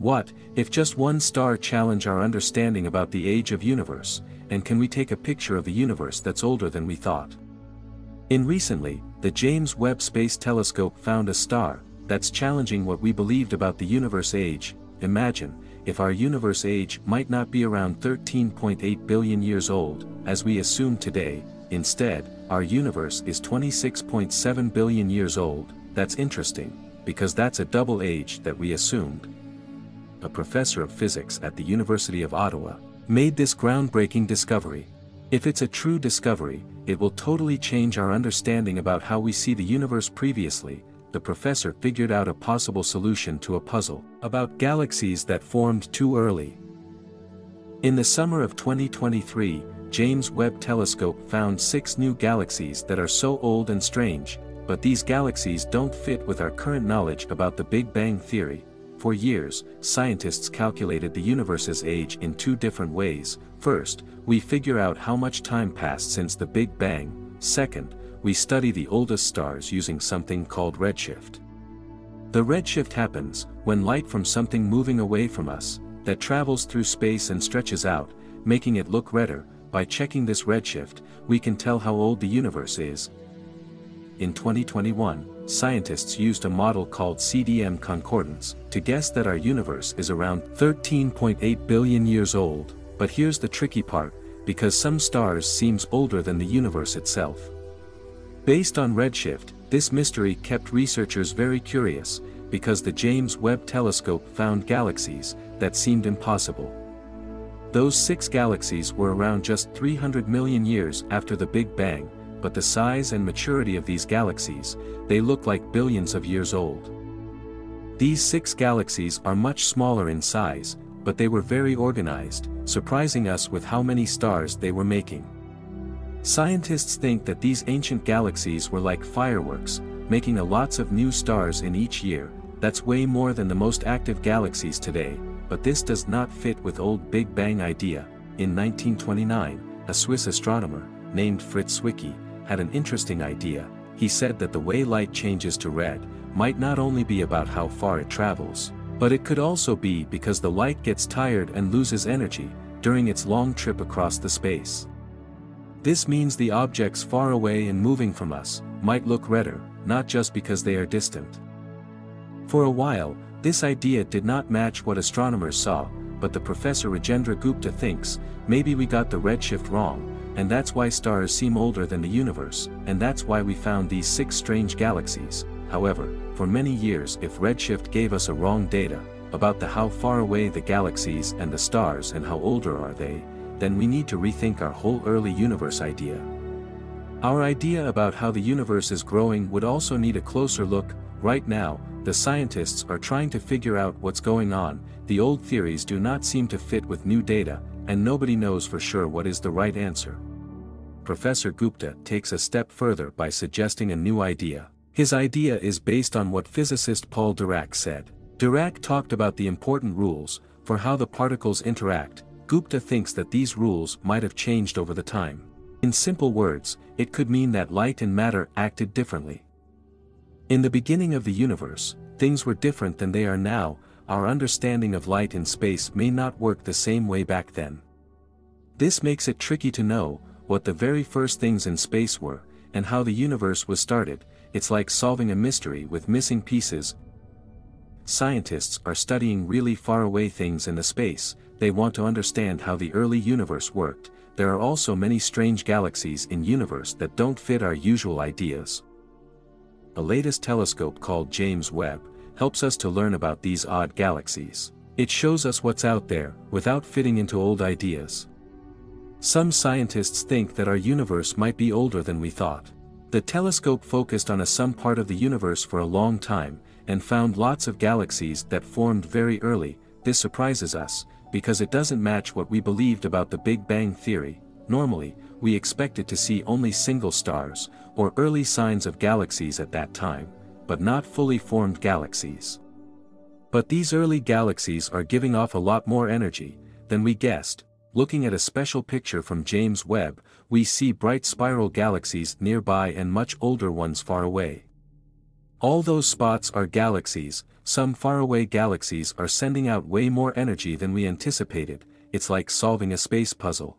What, if just one star challenge our understanding about the age of universe, and can we take a picture of a universe that's older than we thought? In recently, the James Webb Space Telescope found a star that's challenging what we believed about the universe age. Imagine, if our universe age might not be around 13.8 billion years old, as we assume today. Instead, our universe is 26.7 billion years old. That's interesting, because that's a double age that we assumed. A professor of physics at the University of Ottawa made this groundbreaking discovery. If it's a true discovery, it will totally change our understanding about how we see the universe previously. The professor figured out a possible solution to a puzzle about galaxies that formed too early. In the summer of 2023, James Webb Telescope found 6 new galaxies that are so old and strange, but these galaxies don't fit with our current knowledge about the Big Bang Theory. For years, scientists calculated the universe's age in 2 different ways. First, we figure out how much time passed since the Big Bang. Second, we study the oldest stars using something called redshift. The redshift happens when light from something moving away from us, that travels through space and stretches out, making it look redder. By checking this redshift, we can tell how old the universe is. In 2021, scientists used a model called CDM concordance to guess that our universe is around 13.8 billion years old. But here's the tricky part, because some stars seems older than the universe itself. Based on redshift, this mystery kept researchers very curious, because the James Webb Telescope found galaxies that seemed impossible. Those 6 galaxies were around just 300 million years after the Big Bang, but the size and maturity of these galaxies, they look like billions of years old. These 6 galaxies are much smaller in size, but they were very organized, surprising us with how many stars they were making. Scientists think that these ancient galaxies were like fireworks, making lots of new stars in each year. That's way more than the most active galaxies today, but this does not fit with old Big Bang idea. In 1929, a Swiss astronomer, named Fritz Zwicky, had an interesting idea. He said that the way light changes to red might not only be about how far it travels, but it could also be because the light gets tired and loses energy during its long trip across the space. This means the objects far away and moving from us might look redder, not just because they are distant. For a while, this idea did not match what astronomers saw, but the professor Rajendra Gupta thinks, maybe we got the redshift wrong, and that's why stars seem older than the universe, and that's why we found these 6 strange galaxies. However, for many years if redshift gave us a wrong data about the how far away the galaxies and the stars and how older are they, then we need to rethink our whole early universe idea. Our idea about how the universe is growing would also need a closer look. Right now, the scientists are trying to figure out what's going on. The old theories do not seem to fit with new data, and nobody knows for sure what is the right answer. Professor Gupta takes a step further by suggesting a new idea. His idea is based on what physicist Paul Dirac said. Dirac talked about the important rules for how the particles interact. Gupta thinks that these rules might have changed over the time. In simple words, it could mean that light and matter acted differently. In the beginning of the universe, things were different than they are now. Our understanding of light in space may not work the same way back then. This makes it tricky to know what the very first things in space were, and how the universe was started. It's like solving a mystery with missing pieces. Scientists are studying really far away things in the space. They want to understand how the early universe worked. There are also many strange galaxies in universe that don't fit our usual ideas. The latest telescope called James Webb helps us to learn about these odd galaxies. It shows us what's out there, without fitting into old ideas. Some scientists think that our universe might be older than we thought. The telescope focused on some part of the universe for a long time, and found lots of galaxies that formed very early. This surprises us, because it doesn't match what we believed about the Big Bang Theory. Normally, we expected to see only single stars, or early signs of galaxies at that time, but not fully formed galaxies. But these early galaxies are giving off a lot more energy than we guessed. Looking at a special picture from James Webb, we see bright spiral galaxies nearby and much older ones far away. All those spots are galaxies some faraway galaxies are sending out way more energy than we anticipated. It's like solving a space puzzle.